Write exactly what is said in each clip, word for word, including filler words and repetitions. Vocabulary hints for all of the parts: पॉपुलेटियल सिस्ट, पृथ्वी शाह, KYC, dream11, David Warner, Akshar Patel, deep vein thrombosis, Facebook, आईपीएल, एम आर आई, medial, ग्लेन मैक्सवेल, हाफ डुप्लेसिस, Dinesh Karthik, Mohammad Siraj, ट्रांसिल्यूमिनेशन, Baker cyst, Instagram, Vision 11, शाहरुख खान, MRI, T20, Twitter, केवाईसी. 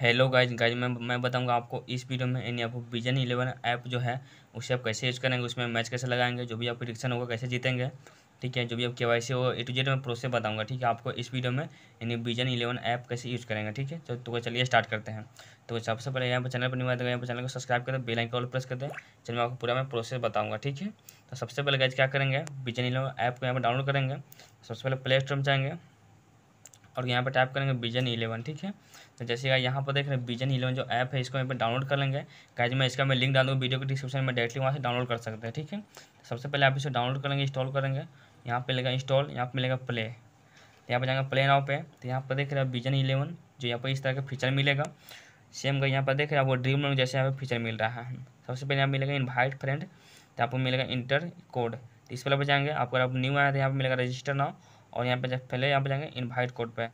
Hello guys guys मैं मैं बताऊंगा आपको इस वीडियो में, यानी आपको विजन इलेवन ऐप जो है उसे आप कैसे यूज़ करेंगे, उसमें मैच कैसे लगाएंगे, जो भी आप प्रेडिक्शन होगा कैसे जीतेंगे, ठीक है, जो भी आप केवाईसी हो ए टू जेड में प्रोसेस बताऊंगा, ठीक है, आपको इस वीडियो में, यानी विजन इलेवन ऐप कैसे यूज़ करेंगे, ठीक है। तो, तो चलिए स्टार्ट करते हैं। तो सबसे पहले यहाँ पर चैनल पर निवाद यहाँ पर चैनल को सब्सक्राइब करें, बेल आइकन को प्रेस कर दें, चलिए मैं आपको पूरा मैं प्रोसेस बताऊँगा, ठीक है। तो सबसे पहले गाइज क्या करेंगे, विजन इलेवन ऐप को यहाँ पर डाउनलोड करेंगे। सबसे पहले प्ले स्टोर में जाएंगे और यहाँ पर टाइप करेंगे विजन इलेवन, ठीक है। तो जैसे कि यहाँ पर देख रहे हैं विजन इलेवन जो ऐप है, इसको यहाँ पर डाउनलोड कर लेंगे। गाइज मैं इसका मैं लिंक डाल दूँगा वीडियो के डिस्क्रिप्शन में, डायरेक्टली वहाँ से डाउनलोड कर सकते हैं, ठीक है। सबसे पहले आप इसे डाउनलोड करेंगे, इंस्टॉल करेंगे, यहाँ पे लेगा इंस्टॉल, यहाँ पे मिलेगा प्ले, यहाँ पर जाएंगे प्ले नाउ पे। तो यहाँ पर देख रहे हैं विजन इलेवन जो यहाँ पर इस तरह का फीचर मिलेगा। सेम का यहाँ पर देख रहे हैं आपको ड्रीम इलेवन जैसे यहाँ पर फीचर मिल रहा है। सबसे पहले यहाँ मिलेगा इन्वाइट फ्रेंड, तो आपको मिलेगा इंटर कोड, इस पर जाएंगे। आपको आप न्यू आए तो यहाँ पर मिलेगा रजिस्टर नाउ, और यहाँ पे जब पहले यहाँ पे जाएंगे इनवाइट कोड पे।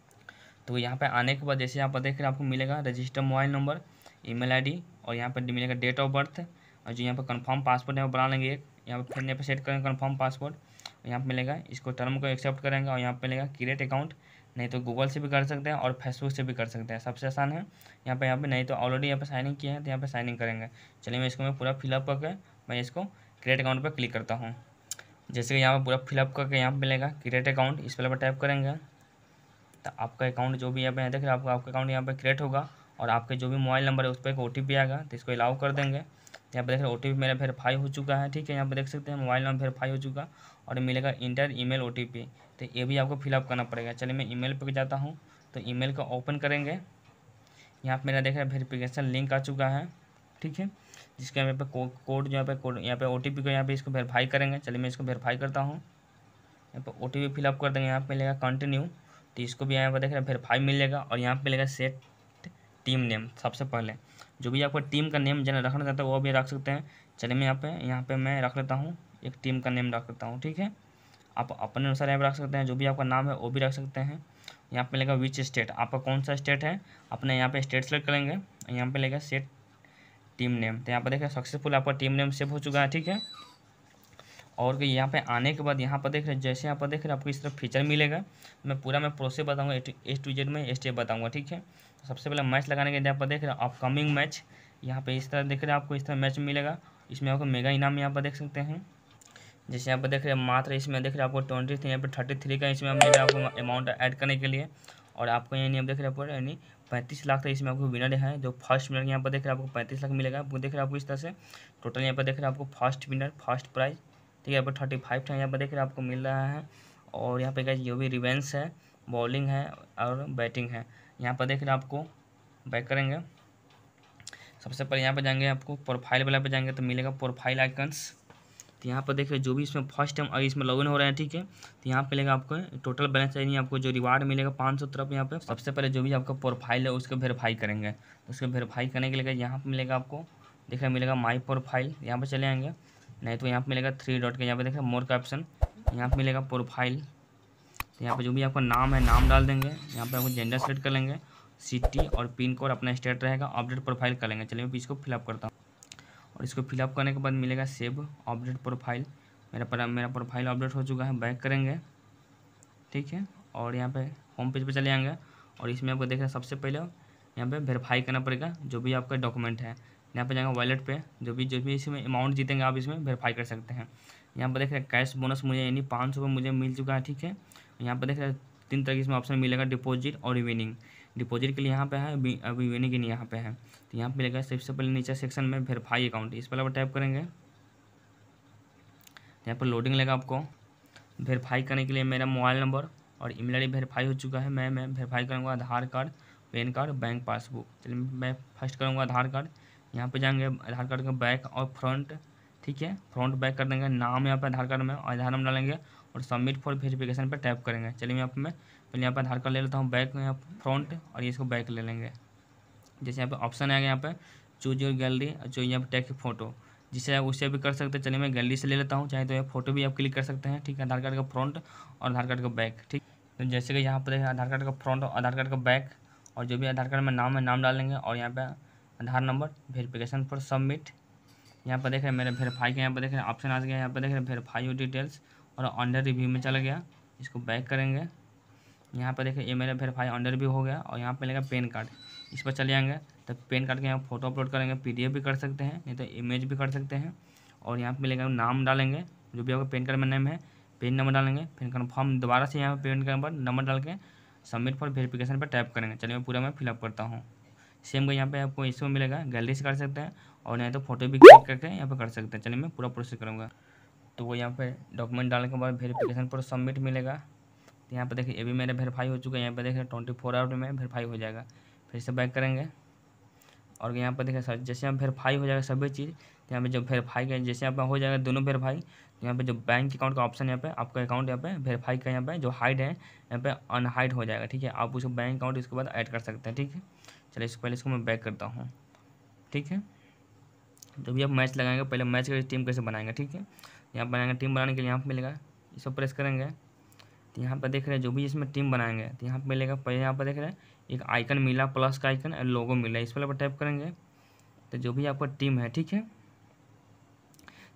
तो यहाँ पे आने के बाद जैसे यहाँ पर देख रहे हैं आपको मिलेगा register mobile number, email ID, और यहाँ पे मिलेगा डेट ऑफ बर्थ, और जो यहाँ पे कंफर्म पासवर्ड यहाँ पर बना लेंगे। यहाँ पे फिर यहाँ पे सेट करेंगे कंफर्म पासवर्ड, और यहाँ पे मिलेगा इसको टर्म को एक्सेप्ट करेंगे, और यहाँ पे मिलेगा क्रिएट अकाउंट। नहीं तो गूगल से भी कर सकते हैं और फेसबुक से भी कर सकते हैं, सबसे आसान है। यहाँ पर यहाँ पर नहीं तो ऑलरेडी यहाँ पर साइनिंग किया है तो यहाँ पर साइनिंग करेंगे। चलिए मैं इसको मैं पूरा फिलअप करके मैं इसको क्रिएट अकाउंट पर क्लिक करता हूँ। जैसे कि यहाँ पर पूरा फिलअप करके यहाँ पर मिलेगा क्रिएट अकाउंट, इस पर टाइप करेंगे तो आपका अकाउंट जो भी यहाँ पे देख रहे हैं आपका आपका अकाउंट यहाँ पे क्रिएट होगा, और आपके जो भी मोबाइल नंबर है उस पर एक ओटीपी आएगा, तो इसको अलाउ कर देंगे। यहाँ पे देख रहे हैं ओटीपी मेरा वेरीफाई हो चुका है, ठीक है, यहाँ पे देख सकते हैं मोबाइल नंबर वेरीफाई हो चुका, और मिलेगा इंटर ईमेल ओटीपी, तो ये भी आपको फिलअप करना पड़ेगा। चलिए मैं ईमेल पर जाता हूँ, तो ईमेल को ओपन करेंगे। यहाँ पर मेरा देख रहे हैं वेरीफिकेशन लिंक आ चुका है, ठीक है, जिसके यहाँ पे कोड जो यहाँ पे कोड यहाँ पे ओटीपी को यहाँ पे इसको वेरीफाई करेंगे। चलिए मैं इसको वेरीफाई करता हूँ, यहाँ पे ओटीपी फिलअप कर देंगे। यहाँ पे मिलेगा कंटिन्यू, तो इसको भी यहाँ पे देख रहे हैं वेरीफाई मिलेगा, और यहाँ पे मिलेगा सेट टीम नेम। सबसे पहले जो भी आपको टीम का नेम जना रखना चाहता है वो भी रख सकते हैं। चलिए मैं यहाँ पर यहाँ पर मैं रख लेता हूँ, एक टीम का नेम रख लेता हूँ, ठीक है। आप अपने अनुसार यहाँ पर रख सकते हैं, जो भी आपका नाम है वो भी रख सकते हैं। यहाँ पर मिलेगा विच स्टेट, आपका कौन सा स्टेट है, अपने यहाँ पर स्टेट सेलेक्ट करेंगे। यहाँ पर मिलेगा सेट टीम नेम, तो यहाँ पर देख रहे हैं सक्सेसफुल आपका टीम नेम सेव हो चुका है, ठीक है। और यहाँ पे आने के बाद यहाँ पर देख रहे हैं जैसे यहाँ पर देख रहे हैं आपको इस तरह फीचर मिलेगा। मैं पूरा मैं प्रोसेस बताऊंगा, ए टू जेड में स्टेप बताऊंगा, ठीक है। तो सबसे पहले मैच लगाने के लिए यहाँ पर देख रहे हैं अपकमिंग मैच, यहाँ पे इस तरह देख रहे हैं आपको इस तरह मैच मिलेगा। इसमें आपको मेगा इनाम यहाँ पर देख सकते हैं, जैसे यहाँ पर देख रहे हैं मात्र इसमें देख रहे हैं आपको ट्वेंटी थ्री यहाँ पर थर्टी थ्री का इसमें मिलेगा आपको अमाउंट ऐड करने के लिए। और आपको यानी आप देख रहे हैं आपको यानी पैंतीस लाख तक इसमें आपको विनर है, जो फर्स्ट विनर यहाँ पर देख रहे हैं आपको पैंतीस लाख मिलेगा। आपको देख रहे हैं आपको इस तरह से टोटल यहाँ पर देख रहे हैं आपको फर्स्ट विनर फर्स्ट प्राइज, ठीक है, यहाँ पर थर्टी फाइव था यहाँ पर देख रहे हैं आपको मिल रहा है। और यहाँ पे जो भी रिवेंस है, बॉलिंग है और बैटिंग है, यहाँ पर देख रहे हैं आपको बैक करेंगे। सबसे पहले यहाँ पर जाएंगे आपको प्रोफाइल वाला पर जाएंगे तो मिलेगा प्रोफाइल आइकन्स, तो यहाँ पर देख रहे हैं जो भी इसमें फर्स्ट टाइम और इसमें लॉगिन हो रहे हैं, ठीक है। तो यहाँ पे लेगा आपको टोटल बैलेंस यानी आपको जो रिवार्ड मिलेगा पाँच सौ तरफ। यहाँ पे सबसे पहले जो भी आपका प्रोफाइल है उसको वेरीफाई करेंगे, तो उसको वेरीफाई करने के लिए यहाँ पे मिलेगा आपको देख रहे मिलेगा माई प्रोफाइल, यहाँ पर चले आएंगे। नहीं तो यहाँ पर मिलेगा थ्री डॉट के यहाँ पर देख रहे मोर का ऑप्शन, यहाँ पर मिलेगा प्रोफाइल, तो यहाँ पर जो भी आपका नाम है नाम डाल देंगे। यहाँ पर आपको जेंडर सेलेक्ट कर लेंगे, सिटी और पिन कोड अपना स्टेट रहेगा, अपडेट प्रोफाइल कर लेंगे। चलिए मैं इसको फिलअप करता हूँ, और इसको फिलअप करने के बाद मिलेगा सेव अपडेट प्रोफाइल। मेरा पर, मेरा प्रोफाइल अपडेट हो चुका है, बैक करेंगे, ठीक है। और यहाँ पे होम पेज पे चले जाएंगे, और इसमें आपको देख रहे हैं सबसे पहले यहाँ पे वेरीफाई करना पड़ेगा जो भी आपका डॉक्यूमेंट है। यहाँ पे जाएंगे वॉलेट पे, जो भी जो भी इसमें अमाउंट जीतेंगे आप इसमें वेरीफाई कर सकते हैं। यहाँ पर देख रहे हैं कैश बोनस मुझे यानी पाँच सौ रुपये मुझे मिल चुका है, ठीक है। यहाँ पर देख रहे हैं तीन तरह के इसमें ऑप्शन मिलेगा, डिपॉजिट और रिवेनिंग। डिपॉजिट के लिए यहाँ पे है, अभी यूनिक के लिए यहाँ पे है। तो यहाँ पे मिलेगा सबसे पहले नीचे सेक्शन में वेरीफाई अकाउंट, इस पर आप टाइप करेंगे। यहाँ पर लोडिंग लेगा, आपको वेरीफाई करने के लिए मेरा मोबाइल नंबर और ईमेल आईडी वेरीफाई हो चुका है। मैं मैं वेरीफाई करूँगा Aadhaar card, PAN card, bank passbook. चलिए मैं फर्स्ट करूँगा आधार कार्ड, यहाँ पर जाएंगे आधार कार्ड का बैक और फ्रंट, ठीक है, फ्रंट बैक कर देंगे। नाम यहाँ पर आधार कार्ड में आधार नंबर डालेंगे और सबमिट फॉर वेरिफिकेशन पर टाइप करेंगे। चलिए यहाँ पर मैं पहले यहाँ पर आधार कार्ड ले लेता हूँ, बैक यहाँ फ्रंट और इसको बैक ले लेंगे। जैसे यहाँ पे ऑप्शन आएगा यहाँ पे चूज योर गैलरी और चूज यहाँ पे टेक फोटो, जिसे आप उससे भी कर सकते हैं। चलिए मैं गैलरी से ले लेता हूँ, चाहे तो यहाँ फोटो भी आप क्लिक कर सकते हैं, ठीक है, आधार कार्ड का फ्रंट और आधार कार्ड का बैक, ठीक। तो जैसे कि यहाँ पर आधार कार्ड का फ्रंट और आधार कार्ड का बैक, और जो भी आधार कार्ड में नाम है नाम डालेंगे, और यहाँ पर Aadhaar number verification for submit. यहाँ पर देख रहे हैं मेरे वेरीफाई के यहाँ पर देख रहे हैं ऑप्शन आ गया, यहाँ पर देख रहे हैं वेरीफाई योर डिटेल्स और अंडर रिव्यू में चला गया, इसको बैक करेंगे। यहाँ पर देखिए ईमेल वेरीफाई अंडर भी हो गया और यहाँ पर मिलेगा पैन कार्ड, इस पर चले आएंगे तो पैन कार्ड के यहाँ फोटो अपलोड करेंगे, पीडीएफ भी कर सकते हैं नहीं तो इमेज भी कर सकते हैं। और यहाँ पर मिलेगा नाम डालेंगे जो भी आपका पैन कार्ड में नेम है, पेज नंबर डालेंगे, फिर कन्फर्म दोबारा से यहाँ पर पेन कार्ड पर नंबर डाल के सबमिट फॉर वेरिफिकेशन पर टाइप करेंगे। चलिए मैं पूरा मैं फिलअप करता हूँ। सेम का यहाँ पे आपको इसमें मिलेगा गैलरी से कर सकते हैं और नहीं तो फोटो भी क्लिक करके यहाँ पे कर सकते हैं। चलिए मैं पूरा प्रोसेस करूँगा। तो वो यहाँ पे डॉक्यूमेंट डालने के बाद वेरिफिकेशन पर सबमिट मिलेगा। तो यहाँ पे देखिए ये भी मेरा वेरीफाई हो चुका है, यहाँ पे देखिए ट्वेंटी फोर आवर में वेरीफाई हो जाएगा। फिर से बैक करेंगे और यहाँ पे देखिए सर जैसे यहाँ वेरीफाई हो जाएगा सभी चीज़, तो यहाँ पे जो वेरीफाई का जैसे यहाँ पे हो जाएगा दोनों वेरीफाई, तो यहाँ पे जो बैंक अकाउंट का ऑप्शन यहाँ पे आपका अकाउंट यहाँ पे वेरीफाई का यहाँ पे जो हाइड है यहाँ पे अनहाइड हो जाएगा। ठीक है, आप उसको बैंक अकाउंट इसके बाद ऐड कर सकते हैं। ठीक है, चलिए इसको पहले इसको मैं बैक करता हूँ। ठीक है, जब भी आप मैच लगाएंगे पहले मैच का टीम कैसे बनाएंगे। ठीक है, यहाँ बनाएंगे टीम बनाने के लिए यहाँ पर मिलेगा इसको प्रेस करेंगे तो यहाँ पर देख रहे हैं जो भी इसमें टीम बनाएंगे तो यहाँ पर मिलेगा, पहले यहाँ पर देख रहे हैं एक आइकन मिला प्लस का आइकन और लोगो मिला, इस पर टाइप करेंगे तो जो भी आपका टीम है। ठीक है,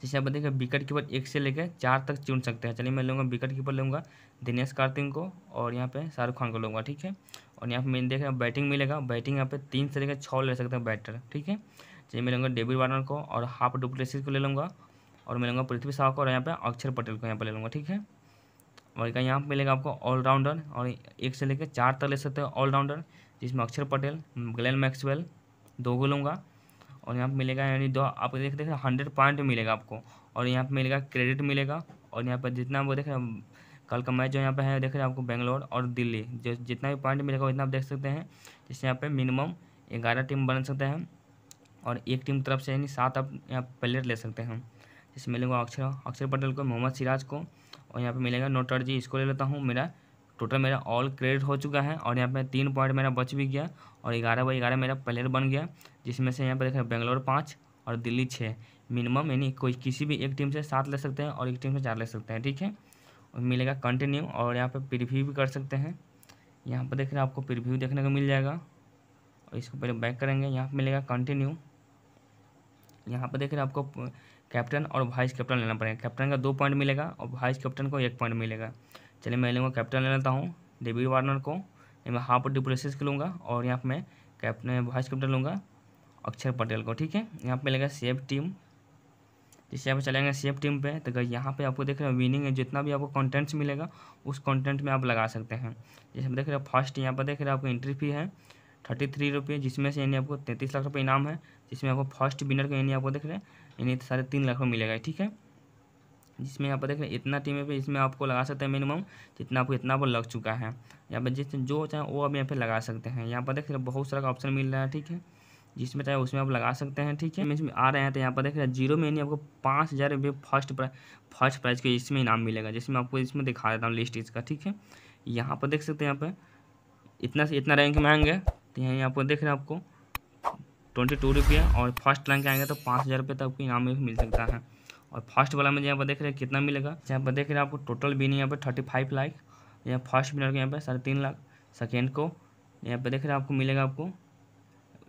जैसे आप देखिए विकेट कीपर एक से लेकर चार तक चुन सकते हैं। चलिए मैं लूँगा विकेट कीपर लूँगा दिनेश कार्तिक को और यहाँ पे शाहरुख खान को लूँगा। ठीक है, और यहाँ पे मैंने देख रहे हैं बैटिंग मिलेगा, बैटिंग यहाँ पे तीन से लेकर छः ले सकते हैं बैटर। ठीक है, चलिए मैं लूँगा डेविड वार्नर को और हाफ डुप्लेसिस को ले लूँगा और मैं लूँगा पृथ्वी शाह को और यहाँ पर अक्षर पटेल को यहाँ पर ले लूँगा। ठीक है, और एक यहाँ पर मिलेगा आपको ऑलराउंडर और एक से लेकर चार तक ले सकते हैं ऑलराउंडर, जिसमें अक्षर पटेल ग्लेन मैक्सवेल दो को लूँगा और यहाँ पे मिलेगा यानी दो आपको देख देख हंड्रेड पॉइंट मिलेगा आपको और यहाँ पे मिलेगा क्रेडिट मिलेगा। और यहाँ पर जितना वो देख रहे हैं कल का मैच जो यहाँ पे है देख रहे हैं आपको बेंगलोर और दिल्ली जो जितना भी पॉइंट मिलेगा उतना आप देख सकते हैं। जैसे यहाँ पे मिनिमम ग्यारह टीम बन सकते हैं और एक टीम तरफ से यानी सात आप यहाँ प्लेयर ले सकते हैं। जैसे मिलेगा अक्षर अक्षर पटेल को, मोहम्मद सिराज को और यहाँ पर मिलेगा नोटर जी, इसको ले लेता हूँ। मेरा टोटल मेरा ऑल क्रेडिट हो चुका है और यहाँ पे तीन पॉइंट मेरा बच भी गया और ग्यारह बाई ग्यारह मेरा प्लेयर बन गया, जिसमें से यहाँ पे देखें बेंगलोर पाँच और दिल्ली छः। मिनिमम यानी कोई किसी भी एक टीम से सात ले सकते हैं और एक टीम से चार ले सकते हैं। ठीक है, और मिलेगा कंटिन्यू और यहाँ पे प्रीव्यू भी कर सकते हैं। यहाँ पर देख रहे हैं आपको प्रीव्यू देखने को मिल जाएगा और इसको पहले बैक करेंगे, यहाँ पर मिलेगा कंटिन्यू। यहाँ पर देख रहे हैं आपको कैप्टन और वाइस कैप्टन लेना पड़ेगा, कैप्टन का दो पॉइंट मिलेगा और वाइस कैप्टन को एक पॉइंट मिलेगा। चलिए मैं लूँगा कैप्टन ले लेता हूँ डेविड वार्नर को, मैं हाफ डिप्रेसिस को लूँगा और यहाँ पे मैं कैप्टन वाइस कैप्टन लूँगा अक्षर पटेल को। ठीक है, यहाँ पे लेगा सेव टीम, जिससे आप चलेंगे सेव टीम पे तो यहाँ पे आपको देख रहे हैं विनिंग है जितना भी आपको कंटेंट्स मिलेगा उस कंटेंट में आप लगा सकते हैं। जैसे देख रहे हैं फर्स्ट यहाँ पर देख रहे हैं आपको एंट्री फी है थर्टी थ्री रुपये, जिसमें से यानी आपको तैंतीस लाख रुपये इनाम है, जिसमें आपको फर्स्ट विनर को यानी आपको देख रहे हैं यानी साढ़े तीन लाख रुपये मिलेगा। ठीक है, जिसमें यहाँ पर देख रहे हैं इतना टीम पे इसमें आपको लगा सकते हैं मिनिमम जितना आपको इतना पर लग चुका है, यहाँ पर जिस जो चाहे वो आप यहाँ पे लगा सकते हैं। यहाँ पर देख रहे हैं बहुत सारा ऑप्शन मिल रहा है। ठीक है, जिसमें चाहे उसमें आप लगा सकते हैं। ठीक है, इसमें आ रहे हैं तो यहाँ पर देख रहे हैं जीरो में यानी आपको पाँच हज़ार रुपये फर्स्ट प्राइज फर्स्ट प्राइज़ के इसमें इनाम मिलेगा, जिसमें आपको इसमें दिखा देता हूँ लिस्ट इसका। ठीक है, यहाँ पर देख सकते हैं यहाँ पर इतना से इतना रैंक में आएंगे तो यहाँ यहाँ पर देख रहे हैं आपको ट्वेंटी टू रुपये और फर्स्ट रैंक आएंगे तो पाँच हज़ार रुपये तक आपको इनाम मिल सकता है। और फर्स्ट वाला में यहाँ पर देख रहे हैं कितना मिलेगा, यहाँ पर देख रहे हैं आपको टोटल विनिंग यहाँ पर थर्टी फाइव लाख, यहाँ फर्स्ट विनर के यहाँ पर साढ़े तीन लाख, सेकेंड को यहाँ पर देख रहे हैं आपको मिलेगा आपको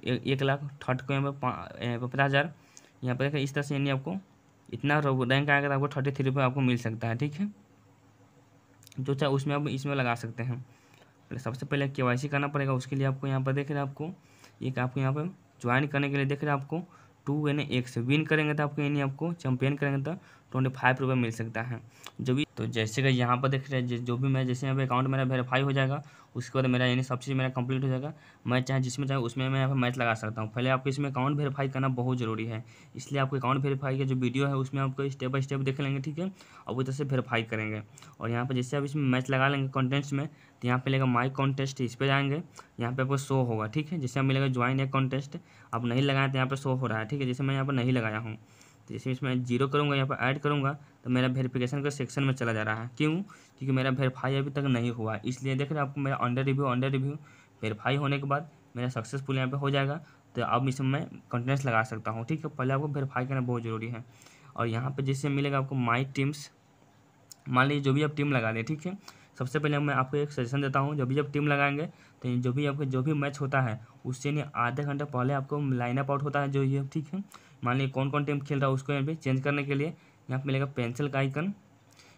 एक लाख, थर्ड को यहाँ पर यहाँ पर पचास हज़ार। यहाँ पर देख रहे हैं इस तरह से यानी आपको इतना रैंक आएगा तो आपको थर्टी थ्री रुपये आपको मिल सकता है। ठीक है, जो चाहे उसमें आप इसमें लगा सकते हैं। सबसे पहले के वाई सी करना पड़ेगा, उसके लिए आपको यहाँ पर देख रहे हैं आपको एक आपको यहाँ पर ज्वाइन करने के लिए देख रहे हैं आपको टू यानी एक से विन करेंगे तो आपको यानी आपको चैंपियन करेंगे तो ट्वेंटी फाइव रुपये मिल सकता है जो भी। तो जैसे कि यहाँ पर देख रहे हैं जो भी मैं जैसे यहाँ पे अकाउंट मेरा वेरीफाई हो जाएगा उसके बाद मेरा यानी सब चीज़ मेरा कंप्लीट हो जाएगा। मैं चाहे जिसमें चाहे उसमें मैं यहाँ पर मैच लगा सकता हूँ। पहले आपको इसमें अकाउंट वेरीफाई करना बहुत ज़रूरी है, इसलिए आपको अकाउंट वेरीफाई का जो वीडियो है उसमें आपको स्टेप बाय स्टेप देख लेंगे। ठीक है, अब उधर से वेरीफाई करेंगे और यहाँ पर जैसे आप इसमें मैच लगा लेंगे कॉन्टेस्ट में तो यहाँ पे लेगा माई कॉन्टेस्ट, इस पर जाएंगे, यहाँ पे आपको शो होगा। ठीक है, जैसे आप मिलेगा ज्वाइन एक कॉन्टेस्ट, आप नहीं लगाएं तो यहाँ पे शो हो रहा है। ठीक है, जैसे मैं यहाँ पर नहीं लगाया हूँ तो जैसे इसमें जीरो करूँगा यहाँ पर ऐड करूँगा तो मेरा वेरिफिकेशन का सेक्शन में चला जा रहा है। क्यों? क्योंकि मेरा वेरीफाई अभी तक नहीं हुआ, इसलिए देख रहे हैं आपको मेरा under review under review verify होने के बाद मेरा सक्सेसफुल यहाँ पर हो जाएगा तो अब इसमें मैं कॉन्टेस्ट लगा सकता हूँ। ठीक है, पहले आपको वेरीफाई करना बहुत ज़रूरी है। और यहाँ पर जैसे मिलेगा आपको माई टीम्स, मान लीजिए जो भी आप टीम लगा दें। ठीक है, सबसे पहले मैं आपको एक सजेशन देता हूँ, जब भी जब टीम लगाएंगे तो जो भी आपके जो भी मैच होता है उससे नहीं आधे घंटे पहले आपको लाइनअप आउट होता है जो ये। ठीक है, मान लीजिए कौन कौन टीम खेल रहा है उसको यहाँ पे चेंज करने के लिए यहाँ पे मिलेगा पेंसिल का आइकन,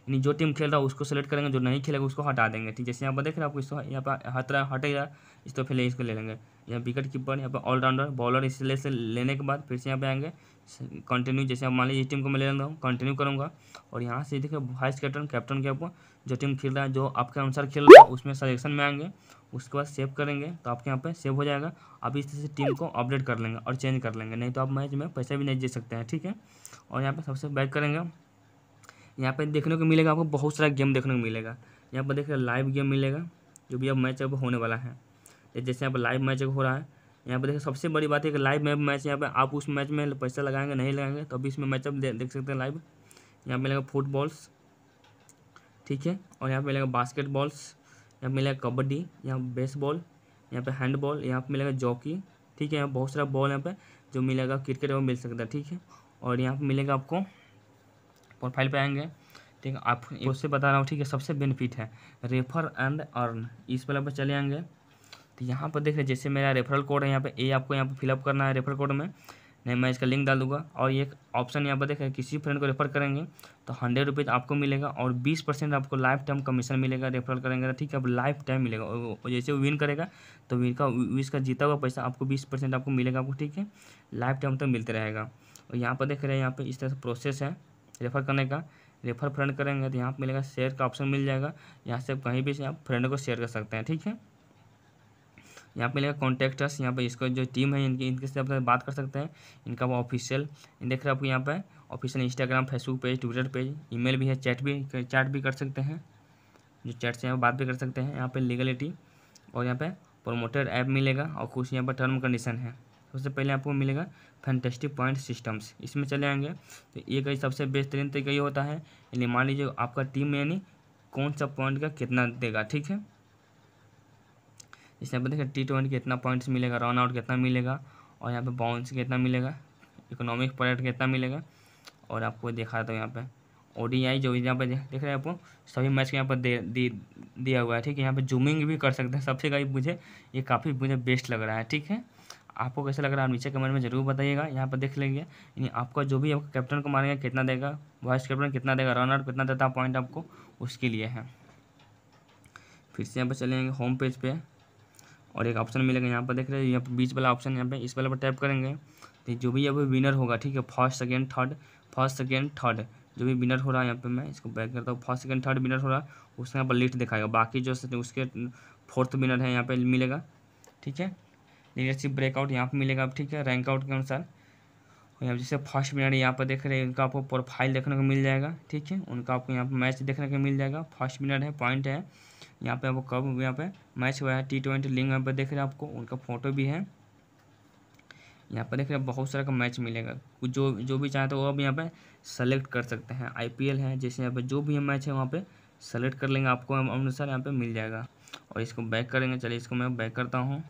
यानी जो टीम खेल रहा है उसको सेलेक्ट करेंगे, जो नहीं खेलेगा उसको हटा देंगे। ठीक, जैसे यहाँ पर देख रहे हैं आपको इसको यहाँ पर हट रहा हटेगा इस तो पहले इसको ले लेंगे। यहाँ विकेट कीपर, यहाँ पर ऑलराउंडर बॉलर, इसलिए से लेने के बाद फिर से यहाँ पे आएंगे कंटिन्यू। जैसे आप मान लीजिए इस टीम को मैं ले लेता हूँ, कंटिन्यू करूँगा और यहाँ से देखिए वाइस कैप्टन कैप्टन के ऊपर जो टीम खेल रहा है जो आपके अनुसार खेल रहा है उसमें सजेक्शन में आएंगे। उसके बाद सेव करेंगे तो आपके यहाँ पे सेव हो जाएगा। आप इस तरह से टीम को अपडेट कर लेंगे और चेंज कर लेंगे, नहीं तो आप मैच में पैसे भी नहीं जीत सकते हैं। ठीक है, और यहाँ पर सबसे बैक करेंगे। यहाँ पर देखने को मिलेगा आपको बहुत सारा गेम देखने को मिलेगा। यहाँ पर देखिए लाइव गेम मिलेगा जो भी अब मैच अब होने वाला है। जैसे यहाँ पर लाइव मैच हो रहा है, यहाँ पर देखिए सबसे बड़ी बात है कि लाइव में मैच यहाँ पे आप उस मैच में पैसा लगाएंगे नहीं लगाएंगे तो अभी इसमें मैचअप दे, देख सकते हैं लाइव। यहाँ पे मिलेगा फुटबॉल्स, ठीक है, और यहाँ पे मिलेगा बास्केटबॉल्स, यहाँ पे मिलेगा कबड्डी, यहाँ बेसबॉल, यहाँ पे हैंडबॉल, यहाँ पे मिलेगा जॉकी। ठीक है, यहाँ बहुत सारा बॉल यहाँ पर जो मिलेगा क्रिकेट में मिल सकता है। ठीक है, और यहाँ पर मिलेगा आपको प्रोफाइल पर आएंगे। ठीक है, आप उससे बता रहा हूँ। ठीक है, सबसे बेनिफिट है रेफर एंड अर्न, इस वाला पर चले आएंगे। तो यहाँ पर देख रहे जैसे मेरा रेफरल कोड है यहाँ पे ए, आपको यहाँ पे फिलअप करना है रेफरल कोड में। नहीं मैं इसका लिंक डाल दूंगा और ये एक ऑप्शन यहाँ पर देख रहे किसी फ्रेंड को रेफर करेंगे तो हंड्रेड रुपीज़ आपको मिलेगा और बीस परसेंट आपको लाइफ टाइम कमीशन मिलेगा रेफरल करेंगे। ठीक है, अब लाइफ टाइम मिलेगा और जैसे विन करेगा तो विन का विश का जीता हुआ पैसा आपको बीस परसेंट आपको मिलेगा आपको। ठीक है, लाइफ टाइम तक मिलते रहेगा। और यहाँ पर देख रहे हैं यहाँ पर इस तरह से प्रोसेस है रेफर करने का। रेफर फ्रेंड करेंगे तो यहाँ पर मिलेगा शेयर का ऑप्शन मिल जाएगा, यहाँ से कहीं भी आप फ्रेंड को शेयर कर सकते हैं। ठीक है, यहाँ पे मिलेगा कॉन्टैक्टर्स, यहाँ पे इसको जो टीम है इनकी इनके से आप बात कर सकते हैं। इनका वो ऑफिशियल देख रहे हैं आपको यहाँ पे official Instagram Facebook page Twitter page email भी है, चैट भी चैट भी कर सकते हैं, जो चैट से यहाँ बात भी कर सकते हैं। यहाँ पे लीगलिटी और यहाँ पे प्रोमोटर ऐप मिलेगा और कुछ यहाँ पर टर्म कंडीशन है। सबसे पहले आपको मिलेगा फैंटेस्टिक पॉइंट सिस्टम्स, इसमें चले आएंगे। तो ये कहीं सबसे बेहतरीन तरीका ये होता है, यानी मान लीजिए आपका टीम यानी कौन सा पॉइंट का कितना देगा। ठीक है, इसमें देखिए टी ट्वेंटी कितना पॉइंट्स मिलेगा, रन आउट कितना मिलेगा और यहाँ पे बाउंस कितना मिलेगा, इकोनॉमिक पॉइंट कितना मिलेगा। और आपको देखा था यहाँ पे ओडीआई जो यहाँ पे देख रहे हैं आपको सभी मैच के यहाँ पर दे दी दिया हुआ है। ठीक है, यहाँ पे जूमिंग भी कर सकते हैं। सबसे कहीं मुझे ये काफ़ी मुझे बेस्ट लग रहा है। ठीक है, आपको कैसा लग रहा है नीचे कमेंट में जरूर बताइएगा। यहाँ पर देख लेंगे यानी आपका जो भी आपको कैप्टन को मारेंगे कितना देगा, वाइस कैप्टन कितना देगा, रन आउट कितना देता है पॉइंट आपको उसके लिए है। फिर से यहाँ पर चलेंगे होम पेज पर और एक ऑप्शन मिलेगा यहाँ पर देख रहे हैं यहाँ पर बीच वाला ऑप्शन यहाँ पे इस वाला पर टैप करेंगे तो जो भी अभी विनर होगा। ठीक है, first second third first second third जो भी विनर हो रहा है यहाँ पे मैं इसको बैक करता हूँ। फर्स्ट सेकंड थर्ड विनर हो रहा है उसने यहाँ पर लिस्ट दिखाएगा, बाकी जो उसके फोर्थ विनर है यहाँ पर मिलेगा। ठीक है, लीडरशिप ब्रेकआउट यहाँ पर मिलेगा। ठीक है, रैंक आउट के अनुसार यहाँ जैसे फर्स्ट विनर यहाँ पर देख रहे हैं उनका आपको प्रोफाइल देखने को मिल जाएगा। ठीक है, उनका आपको यहाँ पर मैच देखने को मिल जाएगा। फर्स्ट विनर है पॉइंट है यहाँ पे आपको कब यहाँ पे मैच हुआ है टी ट्वेंटी लिंक यहाँ पर देख रहे हैं आपको उनका फोटो भी है। यहाँ पर देख रहे हैं बहुत सारा का मैच मिलेगा, जो जो भी चाहते हो वो अब यहाँ पे सेलेक्ट कर सकते हैं। आईपीएल है जैसे यहाँ पे जो भी मैच है वहाँ पे सेलेक्ट कर लेंगे, आपको अनुसार यहाँ पे मिल जाएगा। और इसको बैक करेंगे, चलिए इसको मैं बैक करता हूँ।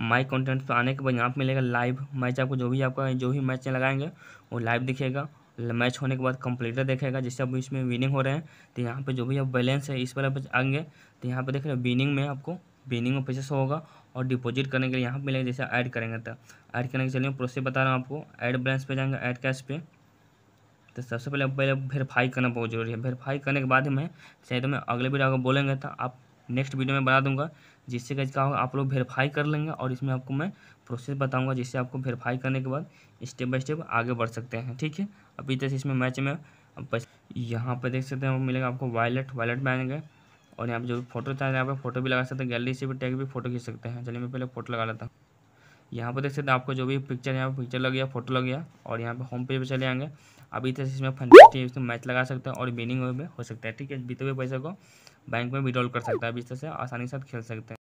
माई कंटेंट पर आने के बाद यहाँ पर मिलेगा लाइव मैच, आपको जो भी आपका जो भी मैच लगाएंगे वो लाइव दिखेगा। मैच होने के बाद कंप्लीटर देखेगा जैसे अब इसमें विनिंग हो रहे हैं तो यहाँ पे जो भी आप बैलेंस है इस वाला पर आएंगे तो यहाँ पे देख रहे हैं विनिंग में आपको विनिंग में पैसा होगा और डिपॉजिट करने के लिए यहाँ पे मिलेगा। जैसे ऐड करेंगे तो ऐड करने के चलिए प्रोसेस बता रहा हूँ आपको। ऐड बैलेंस पे जाएंगे, ऐड कैश पे, तो सबसे पहले पहले वेरीफाई करना बहुत जरूरी है। वेरीफाई करने के बाद मैं शायद मैं अगले वीडियो को बोलेंगे तो आप नेक्स्ट वीडियो में बना दूंगा जिससे क्या होगा आप लोग वेरीफाई कर लेंगे और इसमें आपको मैं प्रोसेस बताऊंगा जिससे आपको वेरीफाई करने के बाद स्टेप बाय स्टेप आगे बढ़ सकते हैं। ठीक है, अभी जैसे इसमें मैच में यहाँ पर देख सकते हैं मिलेगा आपको वॉलेट वॉलेट में आएंगे और यहाँ पर जो फोटो चाहे यहाँ पर फोटो भी लगा सकते हैं, गैलरी से भी टैग भी फोटो खींच सकते हैं। चलिए मैं पहले फोटो लगा लेता हूँ। यहाँ पर देख सकते हैं आपको जो भी पिक्चर यहाँ पर पिक्चर लग गया फोटो लग गया और यहाँ पे होम पेज पे चले आएंगे। अभी तरह से इसमें फंड मैच लगा सकते हैं और विनिंग में हो सकता है। ठीक है, बीते हुए पैसे को बैंक में विड्रॉल कर सकता है, अभी इस तरह से आसानी के साथ खेल सकते हैं।